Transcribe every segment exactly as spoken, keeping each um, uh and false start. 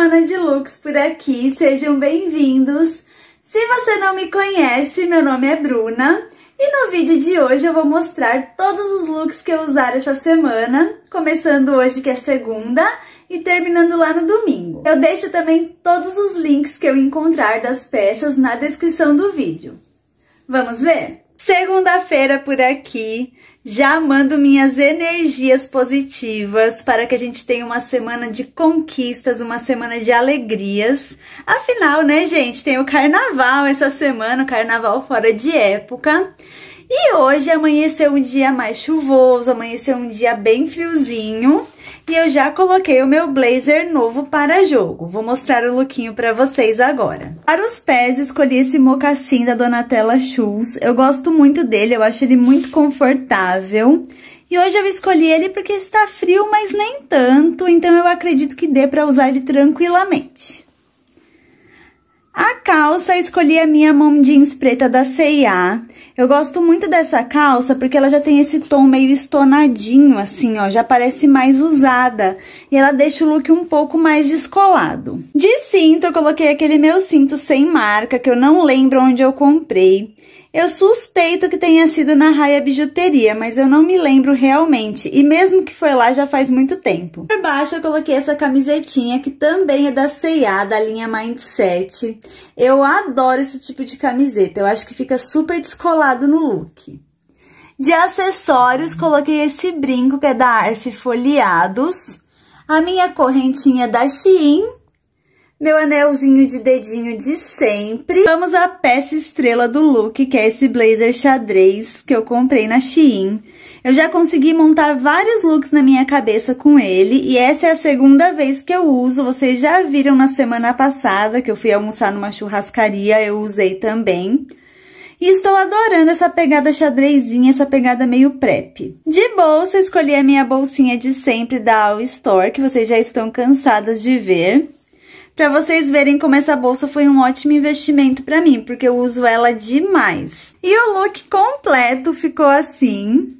semana de looks por aqui, sejam bem-vindos! Se você não me conhece, meu nome é Bruna e no vídeo de hoje eu vou mostrar todos os looks que eu usar essa semana, começando hoje que é segunda e terminando lá no domingo. Eu deixo também todos os links que eu encontrar das peças na descrição do vídeo. Vamos ver? Segunda-feira por aqui, já mando minhas energias positivas para que a gente tenha uma semana de conquistas, uma semana de alegrias. Afinal, né, gente, tem o carnaval essa semana, o carnaval fora de época. E hoje amanheceu um dia mais chuvoso, amanheceu um dia bem friozinho. E eu já coloquei o meu blazer novo para jogo. Vou mostrar o lookinho para vocês agora. Para os pés, escolhi esse mocassim da Donatella Shoes. Eu gosto muito dele, eu acho ele muito confortável. E hoje eu escolhi ele porque está frio, mas nem tanto. Então, eu acredito que dê para usar ele tranquilamente. A calça, escolhi a minha mom jeans preta da C e A. Eu gosto muito dessa calça porque ela já tem esse tom meio estonadinho, assim, ó. Já parece mais usada. E ela deixa o look um pouco mais descolado. De cinto, eu coloquei aquele meu cinto sem marca, que eu não lembro onde eu comprei. Eu suspeito que tenha sido na Raya Bijuteria, mas eu não me lembro realmente. E mesmo que foi lá, já faz muito tempo. Por baixo, eu coloquei essa camisetinha, que também é da C e A, da linha Mindset. Eu adoro esse tipo de camiseta. Eu acho que fica super descolado no look. De acessórios, coloquei esse brinco, que é da Arf Folheados. A minha correntinha da Shein. Meu anelzinho de dedinho de sempre. Vamos à peça estrela do look, que é esse blazer xadrez que eu comprei na Shein. Eu já consegui montar vários looks na minha cabeça com ele, e essa é a segunda vez que eu uso. Vocês já viram na semana passada, que eu fui almoçar numa churrascaria, eu usei também. E estou adorando essa pegada xadrezinha, essa pegada meio prep. De bolsa, escolhi a minha bolsinha de sempre da All Store, que vocês já estão cansadas de ver. Pra vocês verem como essa bolsa foi um ótimo investimento pra mim, porque eu uso ela demais. E o look completo ficou assim.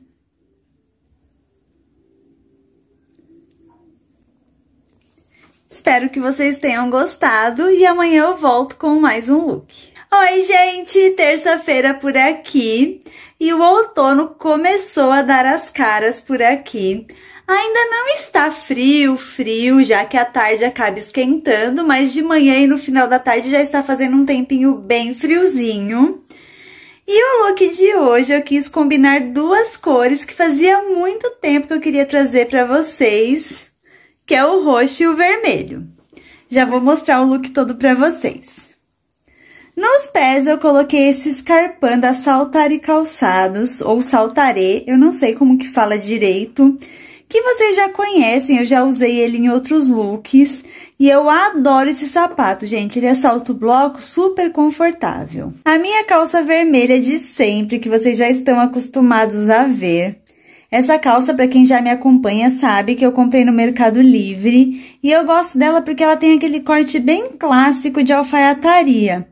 Espero que vocês tenham gostado e amanhã eu volto com mais um look. Oi, gente! Terça-feira por aqui e o outono começou a dar as caras por aqui. Ainda não está frio, frio, já que a tarde acaba esquentando, mas de manhã e no final da tarde já está fazendo um tempinho bem friozinho. E o look de hoje eu quis combinar duas cores que fazia muito tempo que eu queria trazer para vocês, que é o roxo e o vermelho. Já vou mostrar o look todo para vocês. Nos pés eu coloquei esse escarpão da Saltare Calçados, ou Saltare, eu não sei como que fala direito, que vocês já conhecem, eu já usei ele em outros looks, e eu adoro esse sapato, gente, ele é salto bloco, super confortável. A minha calça vermelha de sempre, que vocês já estão acostumados a ver. Essa calça, para quem já me acompanha, sabe que eu comprei no Mercado Livre, e eu gosto dela porque ela tem aquele corte bem clássico de alfaiataria.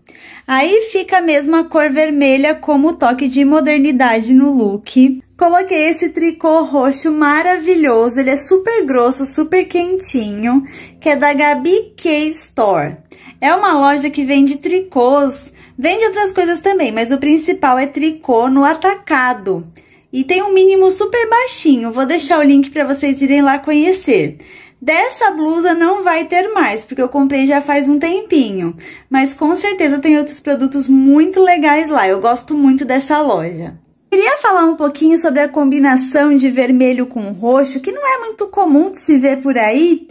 Aí fica mesmo a cor vermelha como toque de modernidade no look. Coloquei esse tricô roxo maravilhoso, ele é super grosso, super quentinho, que é da Gabi K Store. É uma loja que vende tricôs, vende outras coisas também, mas o principal é tricô no atacado. E tem um mínimo super baixinho, vou deixar o link para vocês irem lá conhecer. Dessa blusa não vai ter mais, porque eu comprei já faz um tempinho. Mas com certeza tem outros produtos muito legais lá, eu gosto muito dessa loja. Queria falar um pouquinho sobre a combinação de vermelho com roxo, que não é muito comum de se ver por aí,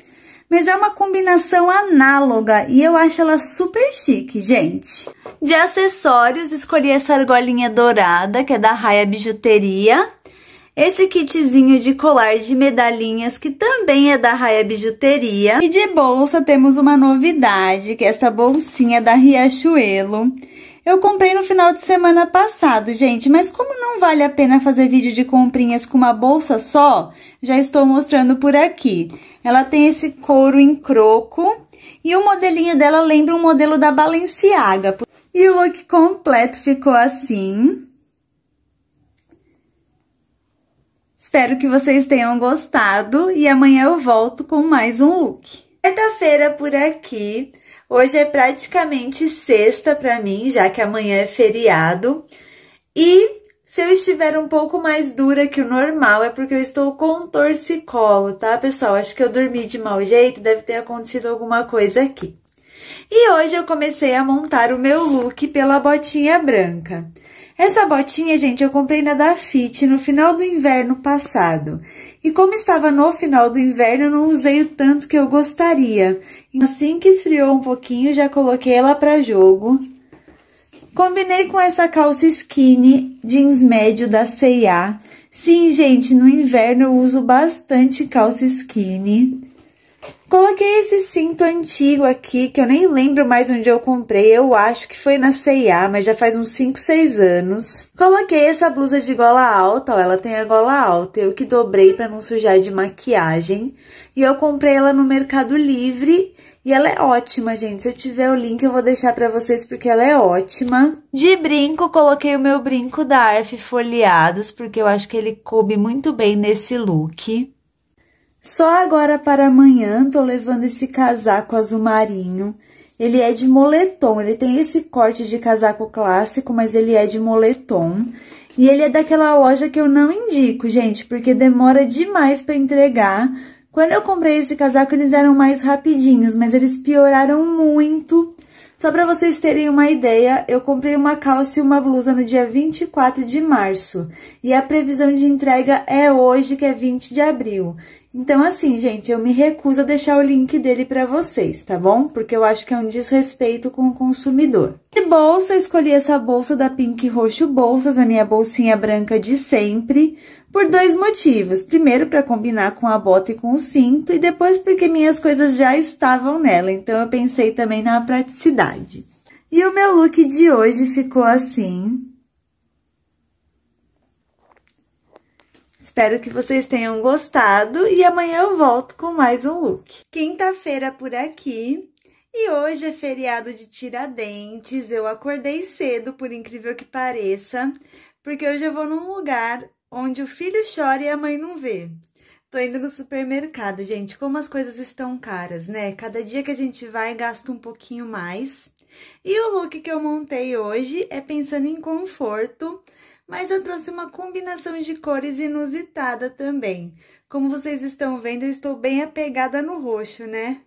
mas é uma combinação análoga e eu acho ela super chique, gente. De acessórios, escolhi essa argolinha dourada, que é da Haya Bijuteria. Esse kitzinho de colar de medalhinhas, que também é da Raya Bijuteria. E de bolsa, temos uma novidade, que é essa bolsinha da Riachuelo. Eu comprei no final de semana passado, gente, mas como não vale a pena fazer vídeo de comprinhas com uma bolsa só, já estou mostrando por aqui. Ela tem esse couro em croco e o modelinho dela lembra um modelo da Balenciaga. E o look completo ficou assim. Espero que vocês tenham gostado e amanhã eu volto com mais um look. Quarta-feira por aqui, hoje é praticamente sexta pra mim, já que amanhã é feriado. E se eu estiver um pouco mais dura que o normal, é porque eu estou com torcicolo, tá, pessoal? Acho que eu dormi de mau jeito, deve ter acontecido alguma coisa aqui. E hoje eu comecei a montar o meu look pela botinha branca. Essa botinha, gente, eu comprei na Dafiti no final do inverno passado. E como estava no final do inverno, eu não usei o tanto que eu gostaria. Assim que esfriou um pouquinho, já coloquei ela para jogo. Combinei com essa calça skinny, jeans médio da C e A. Sim, gente, no inverno eu uso bastante calça skinny. Coloquei esse cinto antigo aqui, que eu nem lembro mais onde eu comprei, eu acho que foi na C e A, mas já faz uns cinco, seis anos. Coloquei essa blusa de gola alta, ó, ela tem a gola alta, eu que dobrei pra não sujar de maquiagem. E eu comprei ela no Mercado Livre, e ela é ótima, gente, se eu tiver o link eu vou deixar pra vocês porque ela é ótima. De brinco, coloquei o meu brinco da Arf Folheados, porque eu acho que ele coube muito bem nesse look. Só agora para amanhã, tô levando esse casaco azul marinho, ele é de moletom, ele tem esse corte de casaco clássico, mas ele é de moletom, e ele é daquela loja que eu não indico, gente, porque demora demais para entregar. Quando eu comprei esse casaco, eles eram mais rapidinhos, mas eles pioraram muito. Só para vocês terem uma ideia, eu comprei uma calça e uma blusa no dia vinte e quatro de março, e a previsão de entrega é hoje, que é vinte de abril. Então, assim, gente, eu me recuso a deixar o link dele pra vocês, tá bom? Porque eu acho que é um desrespeito com o consumidor. De bolsa, eu escolhi essa bolsa da Pink Roxo Bolsas, a minha bolsinha branca de sempre, por dois motivos. Primeiro, pra combinar com a bota e com o cinto, e depois porque minhas coisas já estavam nela, então eu pensei também na praticidade. E o meu look de hoje ficou assim. Espero que vocês tenham gostado e amanhã eu volto com mais um look. Quinta-feira por aqui e hoje é feriado de Tiradentes. Eu acordei cedo, por incrível que pareça, porque hoje eu vou num lugar onde o filho chora e a mãe não vê. Tô indo no supermercado, gente, como as coisas estão caras, né? Cada dia que a gente vai, gasta um pouquinho mais. E o look que eu montei hoje é pensando em conforto, mas eu trouxe uma combinação de cores inusitada também. Como vocês estão vendo, eu estou bem apegada no roxo, né?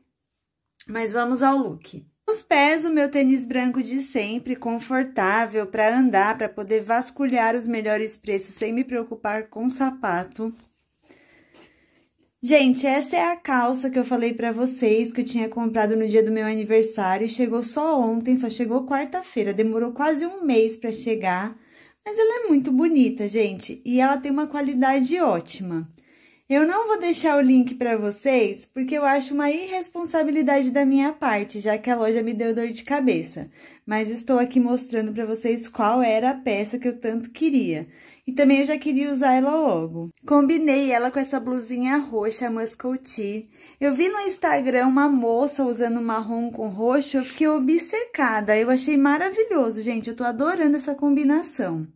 Mas vamos ao look. Nos pés, o meu tênis branco de sempre, confortável para andar, para poder vasculhar os melhores preços sem me preocupar com o sapato. Gente, essa é a calça que eu falei pra vocês, que eu tinha comprado no dia do meu aniversário. Chegou só ontem, só chegou quarta-feira, demorou quase um mês pra chegar. Mas ela é muito bonita, gente, e ela tem uma qualidade ótima. Eu não vou deixar o link pra vocês, porque eu acho uma irresponsabilidade da minha parte, já que a loja me deu dor de cabeça. Mas estou aqui mostrando pra vocês qual era a peça que eu tanto queria. E também eu já queria usar ela logo. Combinei ela com essa blusinha roxa mascote. Eu vi no Instagram uma moça usando marrom com roxo, eu fiquei obcecada. Eu achei maravilhoso, gente. Eu tô adorando essa combinação.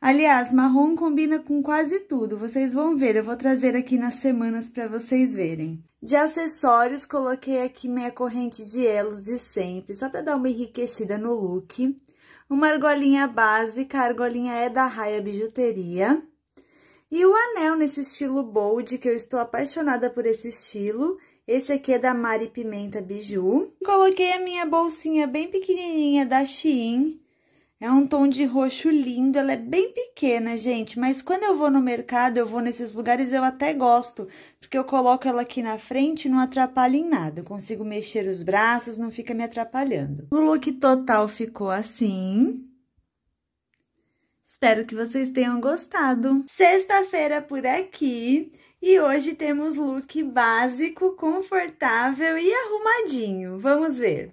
Aliás, marrom combina com quase tudo. Vocês vão ver, eu vou trazer aqui nas semanas pra vocês verem. De acessórios, coloquei aqui minha corrente de elos de sempre, só pra dar uma enriquecida no look. Uma argolinha básica, a argolinha é da Raya Bijuteria. E o anel nesse estilo bold, que eu estou apaixonada por esse estilo. Esse aqui é da Mari Pimenta Biju. Coloquei a minha bolsinha bem pequenininha da Shein. É um tom de roxo lindo, ela é bem pequena, gente, mas quando eu vou no mercado, eu vou nesses lugares, eu até gosto, porque eu coloco ela aqui na frente e não atrapalha em nada, eu consigo mexer os braços, não fica me atrapalhando. O look total ficou assim. Espero que vocês tenham gostado. Sexta-feira por aqui e hoje temos look básico, confortável e arrumadinho, vamos ver.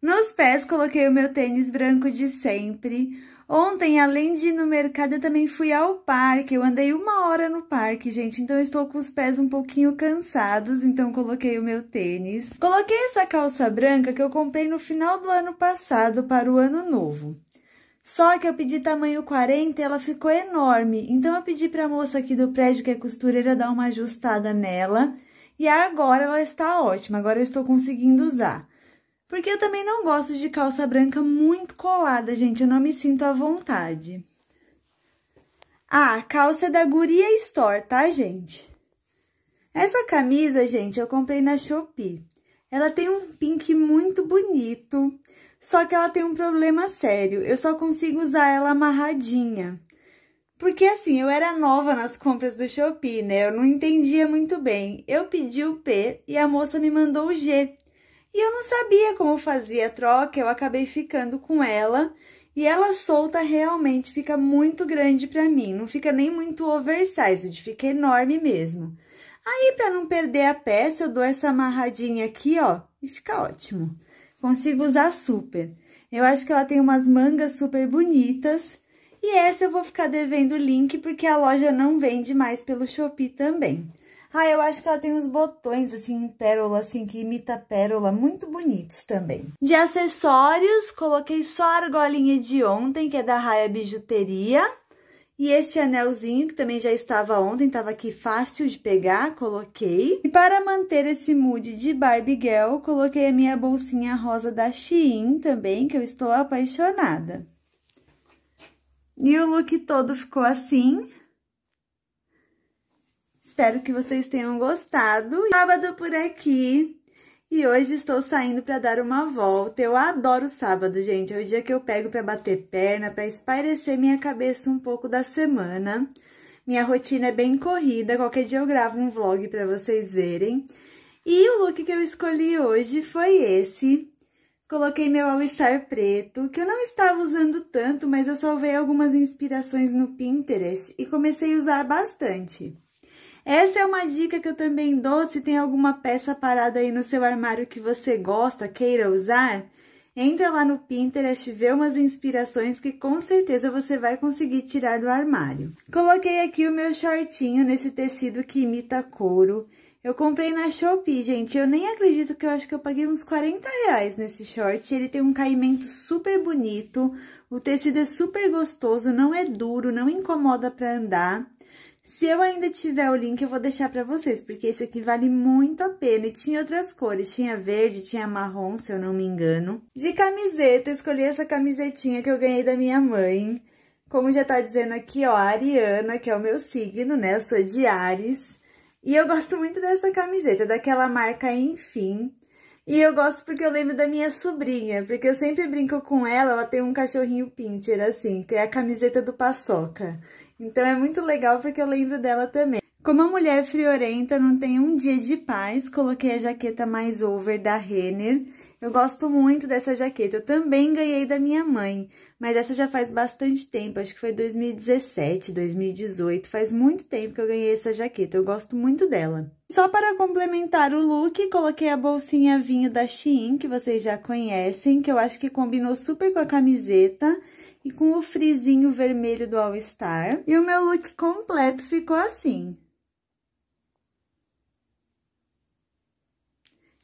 Nos pés, coloquei o meu tênis branco de sempre. Ontem, além de ir no mercado, eu também fui ao parque. Eu andei uma hora no parque, gente, então eu estou com os pés um pouquinho cansados, então coloquei o meu tênis. Coloquei essa calça branca que eu comprei no final do ano passado para o ano novo. Só que eu pedi tamanho quarenta e ela ficou enorme, então eu pedi para a moça aqui do prédio, que é costureira, dar uma ajustada nela. E agora ela está ótima, agora eu estou conseguindo usar. Porque eu também não gosto de calça branca muito colada, gente, eu não me sinto à vontade. Ah, a calça é da Guria Store, tá, gente? Essa camisa, gente, eu comprei na Shopee. Ela tem um pink muito bonito, só que ela tem um problema sério. Eu só consigo usar ela amarradinha. Porque, assim, eu era nova nas compras do Shopee, né? Eu não entendia muito bem. Eu pedi o P e a moça me mandou o G. E eu não sabia como fazia a troca, eu acabei ficando com ela. E ela solta realmente fica muito grande pra mim. Não fica nem muito oversized, fica enorme mesmo. Aí, pra não perder a peça, eu dou essa amarradinha aqui, ó, e fica ótimo. Consigo usar super. Eu acho que ela tem umas mangas super bonitas. E essa eu vou ficar devendo o link, porque a loja não vende mais pelo Shopee também. Ah, eu acho que ela tem uns botões, assim, em pérola, assim, que imita pérola, muito bonitos também. De acessórios, coloquei só a argolinha de ontem, que é da Raya Bijuteria. E este anelzinho, que também já estava ontem, estava aqui fácil de pegar, coloquei. E para manter esse mood de Barbie Girl, coloquei a minha bolsinha rosa da Shein também, que eu estou apaixonada. E o look todo ficou assim. Espero que vocês tenham gostado. Sábado por aqui. E hoje estou saindo para dar uma volta. Eu adoro sábado, gente. É o dia que eu pego para bater perna, para espairecer minha cabeça um pouco da semana. Minha rotina é bem corrida. Qualquer dia eu gravo um vlog para vocês verem. E o look que eu escolhi hoje foi esse. Coloquei meu All Store preto, que eu não estava usando tanto, mas eu salvei algumas inspirações no Pinterest e comecei a usar bastante. Essa é uma dica que eu também dou, se tem alguma peça parada aí no seu armário que você gosta, queira usar, entra lá no Pinterest, vê umas inspirações que com certeza você vai conseguir tirar do armário. Coloquei aqui o meu shortinho nesse tecido que imita couro. Eu comprei na Shopee, gente, eu nem acredito que eu acho que eu paguei uns quarenta reais nesse short. Ele tem um caimento super bonito, o tecido é super gostoso, não é duro, não incomoda pra andar. Se eu ainda tiver o link, eu vou deixar pra vocês, porque esse aqui vale muito a pena. E tinha outras cores, tinha verde, tinha marrom, se eu não me engano. De camiseta, escolhi essa camisetinha que eu ganhei da minha mãe. Como já tá dizendo aqui, ó, a Ariana, que é o meu signo, né? Eu sou de Áries. E eu gosto muito dessa camiseta, daquela marca Enfim. E eu gosto porque eu lembro da minha sobrinha, porque eu sempre brinco com ela, ela tem um cachorrinho pincher, assim, que é a camiseta do Paçoca. Então, é muito legal porque eu lembro dela também. Como a mulher friorenta não tem um dia de paz, coloquei a jaqueta mais over da Renner. Eu gosto muito dessa jaqueta. Eu também ganhei da minha mãe, mas essa já faz bastante tempo. Acho que foi dois mil e dezessete, dois mil e dezoito. Faz muito tempo que eu ganhei essa jaqueta. Eu gosto muito dela. Só para complementar o look, coloquei a bolsinha vinho da Shein, que vocês já conhecem, que eu acho que combinou super com a camiseta. E com o frisinho vermelho do All Star. E o meu look completo ficou assim.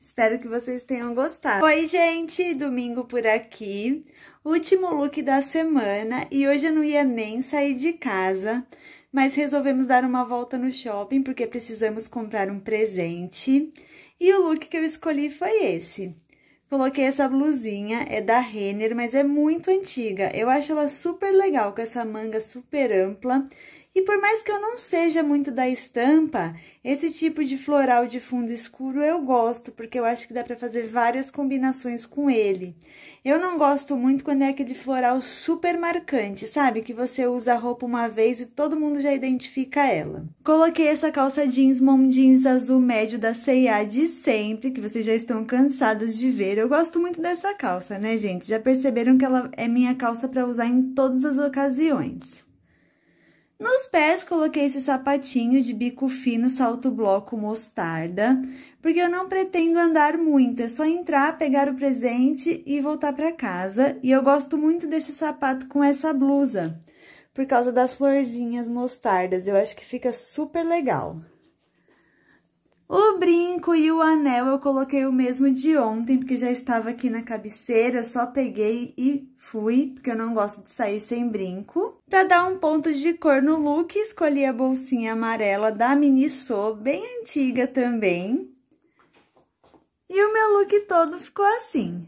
Espero que vocês tenham gostado. Oi, gente! Domingo por aqui. Último look da semana. E hoje eu não ia nem sair de casa. Mas resolvemos dar uma volta no shopping, porque precisamos comprar um presente. E o look que eu escolhi foi esse. Coloquei essa blusinha, é da Renner, mas é muito antiga. Eu acho ela super legal, com essa manga super ampla. E por mais que eu não seja muito da estampa, esse tipo de floral de fundo escuro eu gosto, porque eu acho que dá pra fazer várias combinações com ele. Eu não gosto muito quando é aquele floral super marcante, sabe? Que você usa a roupa uma vez e todo mundo já identifica ela. Coloquei essa calça jeans, mom jeans azul médio da C e A de sempre, que vocês já estão cansadas de ver. Eu gosto muito dessa calça, né, gente? Já perceberam que ela é minha calça pra usar em todas as ocasiões. Nos pés, coloquei esse sapatinho de bico fino, salto bloco mostarda, porque eu não pretendo andar muito, é só entrar, pegar o presente e voltar para casa. E eu gosto muito desse sapato com essa blusa, por causa das florzinhas mostardas, eu acho que fica super legal. O brinco e o anel eu coloquei o mesmo de ontem, porque já estava aqui na cabeceira, eu só peguei e fui, porque eu não gosto de sair sem brinco. Para dar um ponto de cor no look, escolhi a bolsinha amarela da Miniso, bem antiga também. E o meu look todo ficou assim.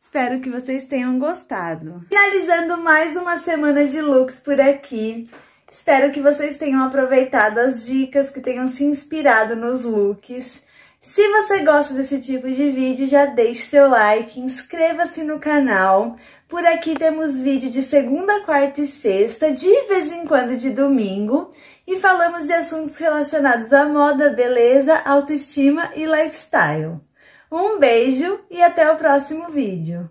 Espero que vocês tenham gostado. Finalizando mais uma semana de looks por aqui. Espero que vocês tenham aproveitado as dicas, que tenham se inspirado nos looks. Se você gosta desse tipo de vídeo, já deixe seu like, inscreva-se no canal. Por aqui temos vídeo de segunda, quarta e sexta, de vez em quando de domingo. E falamos de assuntos relacionados à moda, beleza, autoestima e lifestyle. Um beijo e até o próximo vídeo!